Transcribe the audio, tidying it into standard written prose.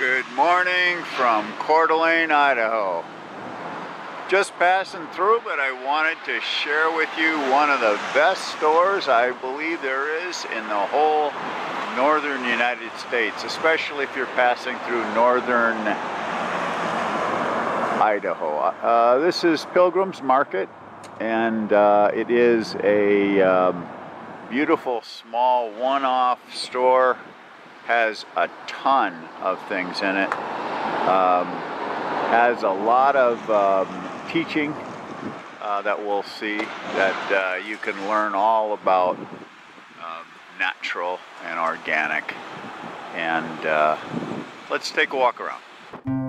Good morning from Coeur d'Alene, Idaho. Just passing through, but I wanted to share with you one of the best stores I believe there is in the whole northern United States, especially if you're passing through northern Idaho. This is Pilgrim's Market, and it is a beautiful small one-off store. Has a ton of things in it. Has a lot of teaching that we'll see that you can learn all about natural and organic. And let's take a walk around.